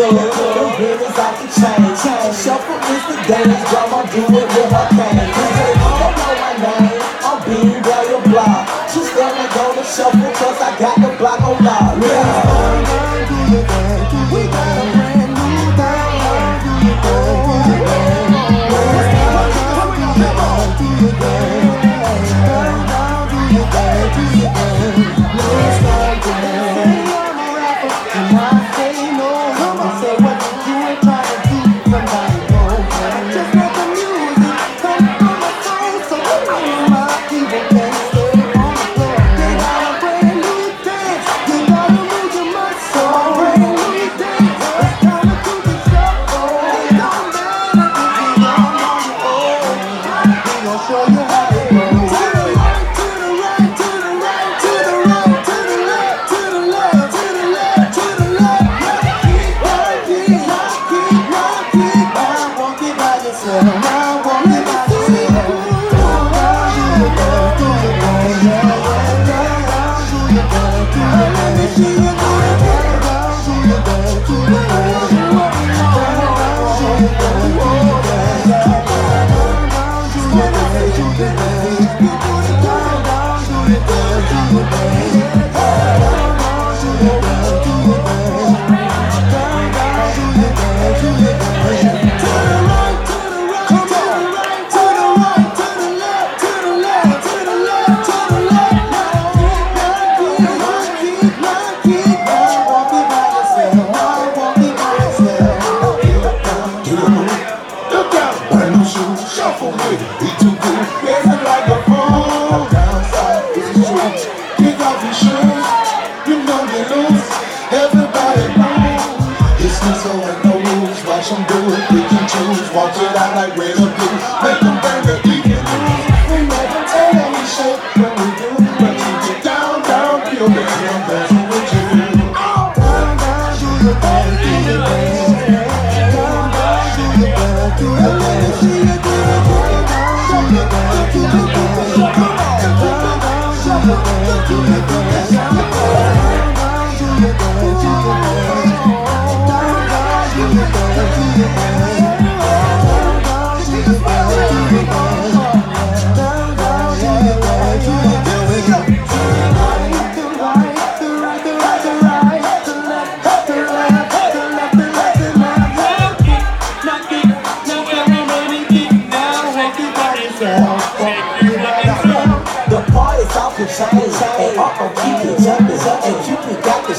change. Nothing really is I can change. Shuffle is the dance, drama do it with her pain. DJ, don't know my name, I'm being down your block. She's gonna go to shuffle cause I got the block on lock. We got a brand new thing. Do your thing, do your thing. Do your thing, do your thing, do your thing.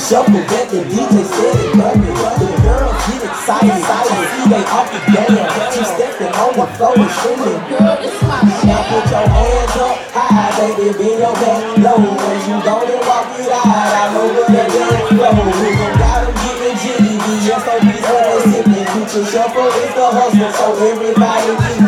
Shuffle that the DJ said it bumpin'. The girls get excited, see they off the dance. She steppin' on the floor and screamin', girl, it's my shit. Now put your hands up high, baby, bend your back low. When you don't walk it out, I know where the dance flow. We gon' gotta get it jiggy, just so these hoes sippin'. Future shuffle is the hustle, so everybody get it.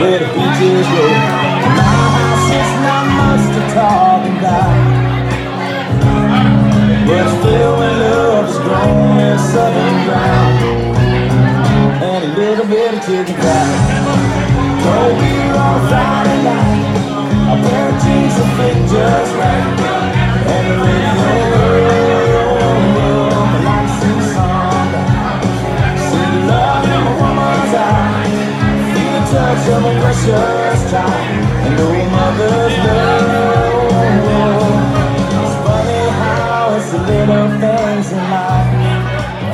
Where the beaches go. My house is not much to talk about, but it's filled with love, it's grown in southern ground, and a little bit of chicken pie. Though we were on Friday night, a pair of jeans that fit just right, and the radio, the lights and the song. precious time and no mother's love. It's funny how it's the little things in life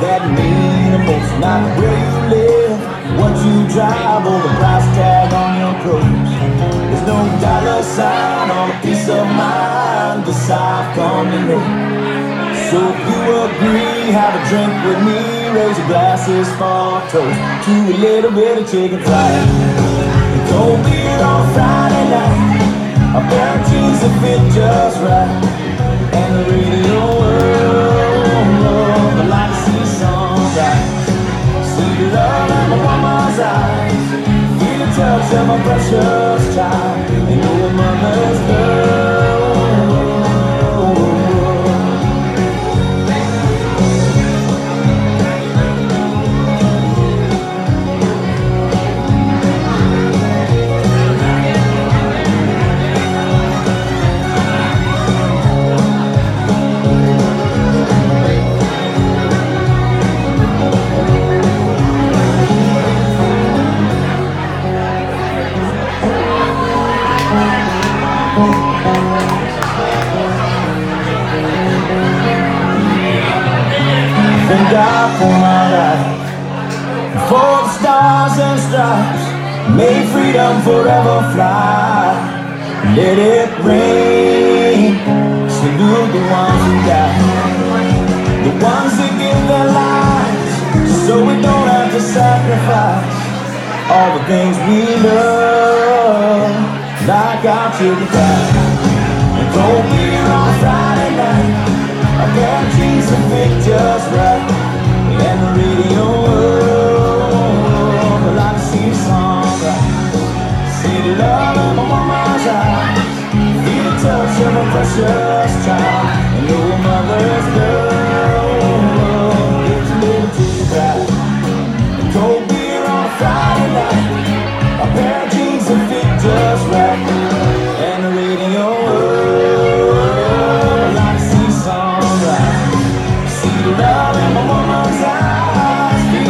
that mean the most. Not where you live, what you drive, or the price tag on your clothes. There's no dollar sign on a peace of mind, the I've come to know. So if you agree, have a drink with me. Raise your glasses for toast to a little bit of chicken fried, cold beer on Friday night, a pair of jeans that fit just right, and the radio world, I like to see sunrise, see the love in my mama's eyes, feel the touch of my precious child, and know my mother's love. Thank God for my life, for the stars and stripes, may freedom forever fly. Let it rain, salute the ones who died, the ones that give their lives, so we don't have to sacrifice all the things we love, like our children cry. And cold beer on Friday night, I can't choose to fit just right, and the radio world, I like to see a song right, see the love in my mama's eyes, feel the touch of a precious child, and know a mother's love, it's a little too bright. And cold beer on a Friday night, a pair of jeans that fit just right, and the radio world, I like to see a song right. Love in my woman's eyes.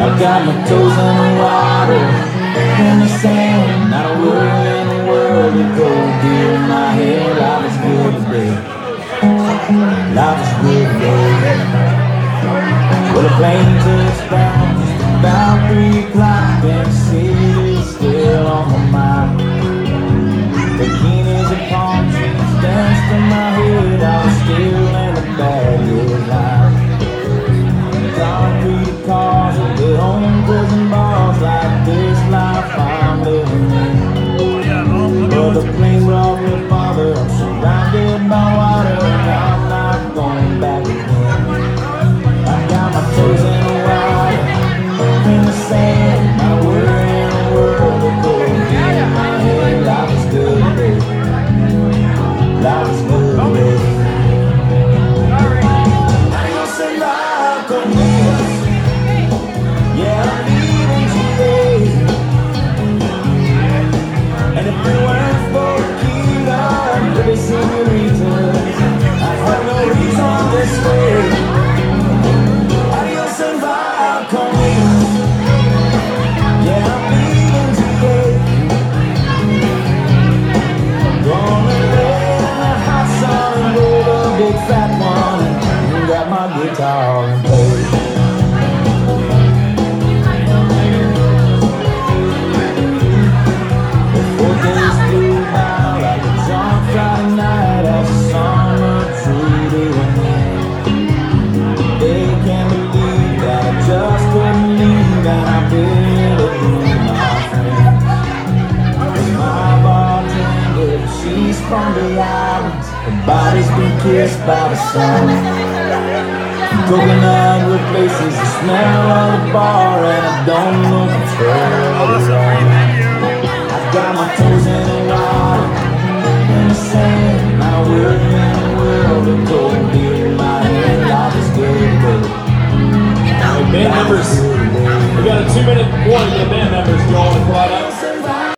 I got my toes in the water, in the sand, not a word in the world to go. Dear in my head, life is good today, life is good today. Well, the plane just bounced, it's about 3 o'clock, and the city's still on my mind. Bikinis and palm trees danced in my head, I was still in a bad good life. Concrete cars and the homegrown and bars, like this life I'm living in. But the plane brought me farther, I'm surrounded by water, and I'm not going back again. I got my toes in the water, in the sand, my word in the world to go again. My head, life is good, baby. Life is good, baby. From the islands, the body's been kissed by the sun. Coconut with faces, the smell of the bar, and